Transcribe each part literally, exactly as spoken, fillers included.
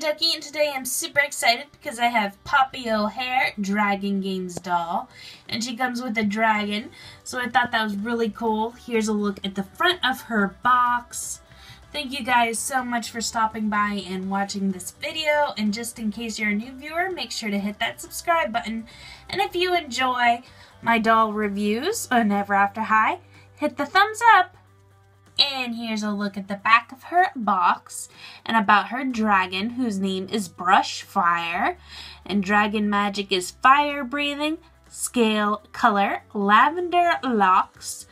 Hello Ducky, and today I'm super excited because I have Poppy O'Hair, Dragon Games doll, and she comes with a dragon, so I thought that was really cool. Here's a look at the front of her box. Thank you guys so much for stopping by and watching this video, and just in case you're a new viewer, make sure to hit that subscribe button, and if you enjoy my doll reviews on Ever After High, hit the thumbs up. And here's a look at the back of her box and about her dragon, whose name is Brushfire. And dragon magic is fire breathing, scale color, lavender locks,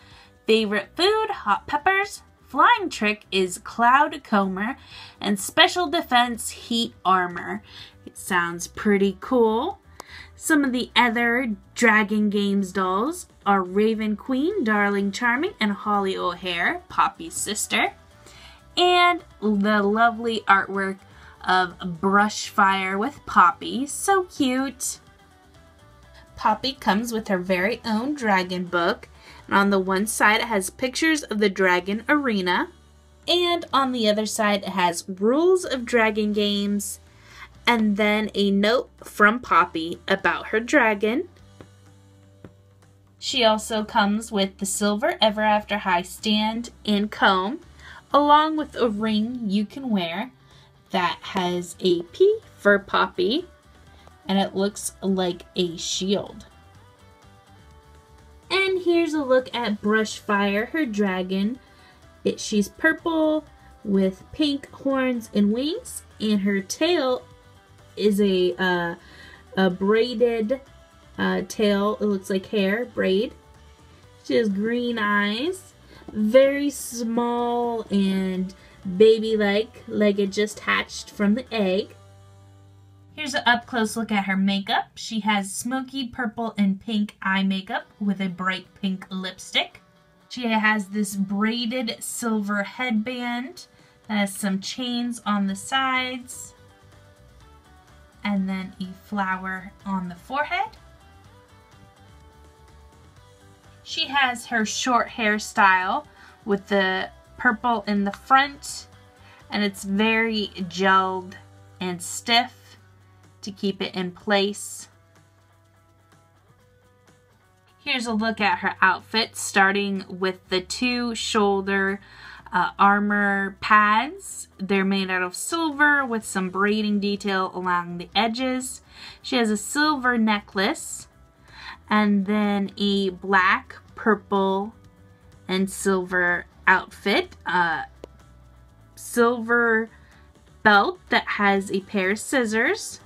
favorite food, hot peppers, flying trick is cloud comber, and special defense, heat armor. It sounds pretty cool. Some of the other Dragon Games dolls are Raven Queen, Darling Charming, and Holly O'Hair, Poppy's sister. And the lovely artwork of Brushfire with Poppy. So cute! Poppy comes with her very own dragon book. And on the one side it has pictures of the dragon arena. And on the other side it has rules of Dragon Games. And then a note from Poppy about her dragon. She also comes with the silver Ever After High stand and comb, along with a ring you can wear that has a P for Poppy, and it looks like a shield. And here's a look at Brushfire, her dragon. It, she's purple with pink horns and wings, and her tail is a, uh, a braided uh, tail. It looks like hair braid. She has green eyes, very small and baby-like, like it just hatched from the egg. Here's an up-close look at her makeup. She has smoky purple and pink eye makeup with a bright pink lipstick. She has this braided silver headband that has some chains on the sides, and then a flower on the forehead. She has her short hairstyle with the purple in the front, and it's very gelled and stiff to keep it in place. Here's a look at her outfit, starting with the two shoulder Uh, armor pads. They're made out of silver with some braiding detail along the edges. She has a silver necklace and then a black, purple, and silver outfit. Uh, silver belt that has a pair of scissors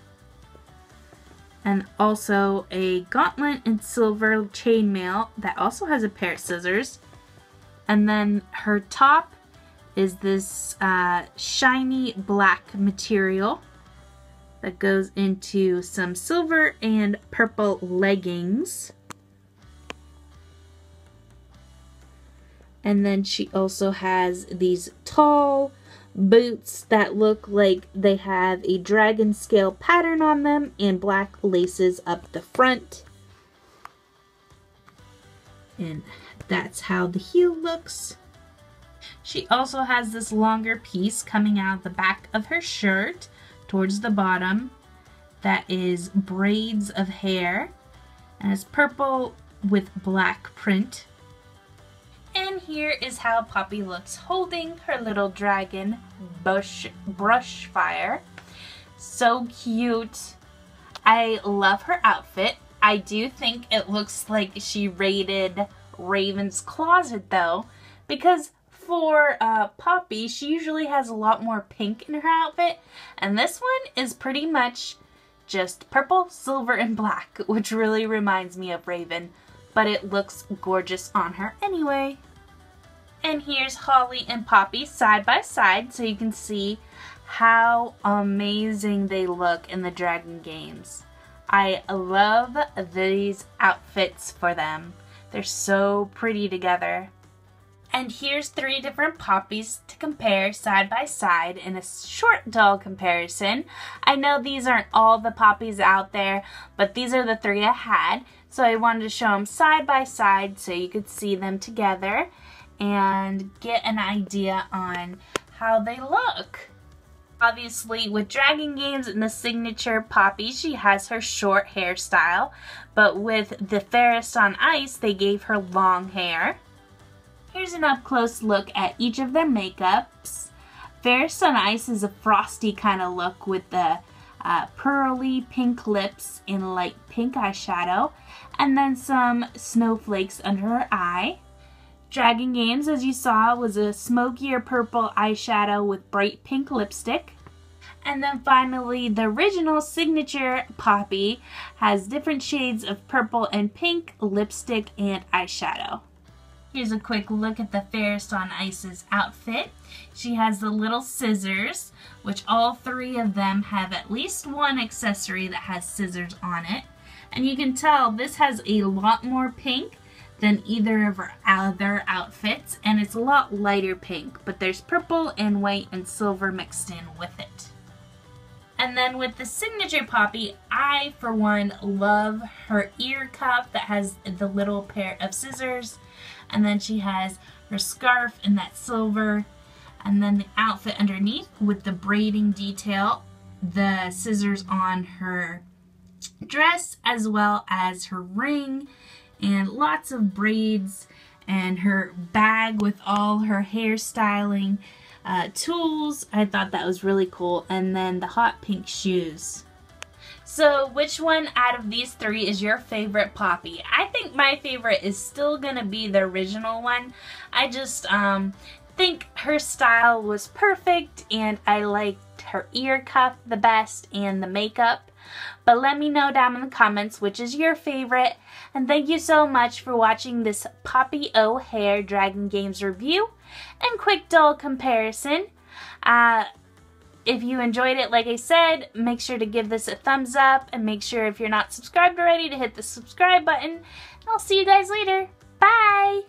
and also a gauntlet and silver chainmail that also has a pair of scissors. And then her top is this uh, shiny black material that goes into some silver and purple leggings. And then she also has these tall boots that look like they have a dragon scale pattern on them and black laces up the front. And that's how the heel looks. She also has this longer piece coming out of the back of her shirt towards the bottom that is braids of hair and it's purple with black print. And here is how Poppy looks holding her little dragon bush Brushfire. So cute. I love her outfit. I do think it looks like she raided Raven's closet though, because for uh, Poppy, she usually has a lot more pink in her outfit, and this one is pretty much just purple, silver, and black, which really reminds me of Raven, but it looks gorgeous on her anyway. And here's Holly and Poppy side by side so you can see how amazing they look in the Dragon Games. I love these outfits for them. They're so pretty together. And here's three different Poppies to compare side by side in a short doll comparison. I know these aren't all the Poppies out there, but these are the three I had. So I wanted to show them side by side so you could see them together and get an idea on how they look. Obviously, with Dragon Games and the signature Poppy, she has her short hairstyle, but with the Fairest on Ice, they gave her long hair. Here's an up-close look at each of their makeups. Fairest on Ice is a frosty kind of look with the uh, pearly pink lips and light pink eyeshadow, and then some snowflakes under her eye. Dragon Games, as you saw, was a smokier purple eyeshadow with bright pink lipstick. And then finally, the original signature Poppy has different shades of purple and pink, lipstick, and eyeshadow. Here's a quick look at the Fairest on Ice's outfit. She has the little scissors, which all three of them have at least one accessory that has scissors on it. And you can tell this has a lot more pink than either of her other outfits, and it's a lot lighter pink, but there's purple and white and silver mixed in with it. And then with the signature Poppy, I for one love her ear cuff that has the little pair of scissors, and then she has her scarf in that silver, and then the outfit underneath with the braiding detail, the scissors on her dress, as well as her ring, and lots of braids, and her bag with all her hairstyling uh, tools. I thought that was really cool. And then the hot pink shoes. So which one out of these three is your favorite Poppy? I think my favorite is still gonna be the original one. I just um, think her style was perfect, and I liked her ear cuff the best and the makeup. But let me know down in the comments which is your favorite, and thank you so much for watching this Poppy O'Hair Dragon Games review and quick doll comparison. Uh, if you enjoyed it, like I said, make sure to give this a thumbs up, and make sure if you're not subscribed already to hit the subscribe button, and I'll see you guys later. Bye!